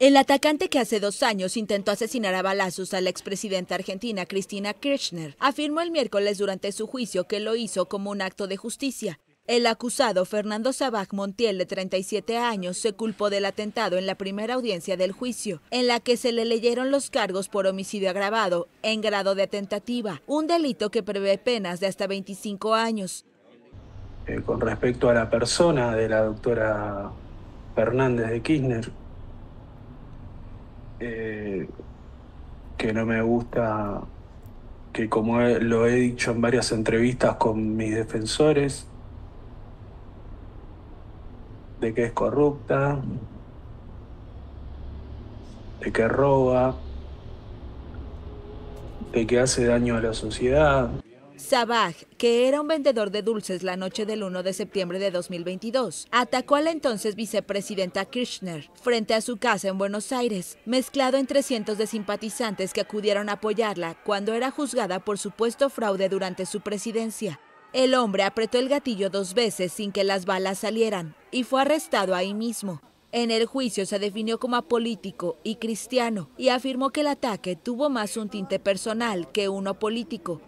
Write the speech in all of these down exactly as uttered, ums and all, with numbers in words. El atacante que hace dos años intentó asesinar a balazos a la expresidenta argentina Cristina Kirchner afirmó el miércoles durante su juicio que lo hizo como un acto de justicia. El acusado Fernando Sabag Montiel, de treinta y siete años, se culpó del atentado en la primera audiencia del juicio, en la que se le leyeron los cargos por homicidio agravado en grado de tentativa, un delito que prevé penas de hasta veinticinco años. Eh, con respecto a la persona de la doctora Fernández de Kirchner, Eh, que no me gusta, que como he, lo he dicho en varias entrevistas con mis defensores, de que es corrupta, de que roba, de que hace daño a la sociedad. Sabag, que era un vendedor de dulces la noche del uno de septiembre de dos mil veintidós, atacó a la entonces vicepresidenta Kirchner frente a su casa en Buenos Aires, mezclado entre cientos de simpatizantes que acudieron a apoyarla cuando era juzgada por supuesto fraude durante su presidencia. El hombre apretó el gatillo dos veces sin que las balas salieran y fue arrestado ahí mismo. En el juicio se definió como apolítico y cristiano y afirmó que el ataque tuvo más un tinte personal que uno político.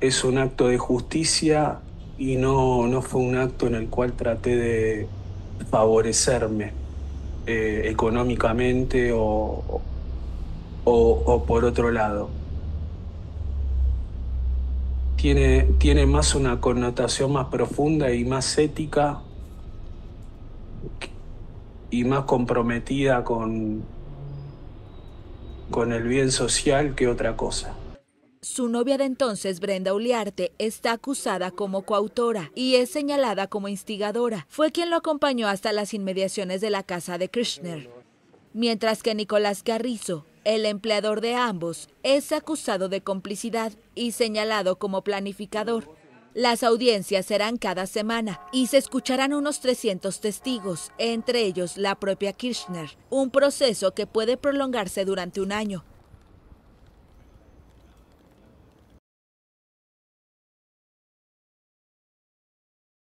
Es un acto de justicia y no, no fue un acto en el cual traté de favorecerme eh, económicamente o, o, o por otro lado. Tiene, tiene más una connotación más profunda y más ética y más comprometida con, con el bien social que otra cosa. Su novia de entonces, Brenda Uliarte, está acusada como coautora y es señalada como instigadora. Fue quien lo acompañó hasta las inmediaciones de la casa de Kirchner. Mientras que Nicolás Carrizo, el empleador de ambos, es acusado de complicidad y señalado como planificador. Las audiencias serán cada semana y se escucharán unos trescientos testigos, entre ellos la propia Kirchner, un proceso que puede prolongarse durante un año.